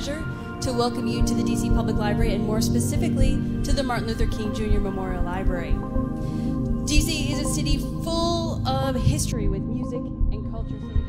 pleasure to welcome you to the DC Public Library, and more specifically to the Martin Luther King Jr. Memorial Library. DC is a city full of history with music and culture.